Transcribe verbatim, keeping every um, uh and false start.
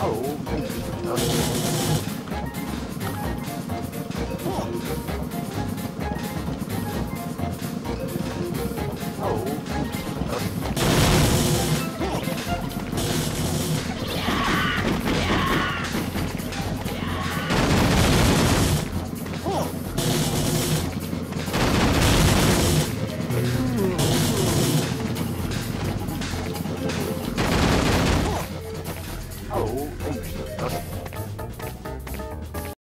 Hello.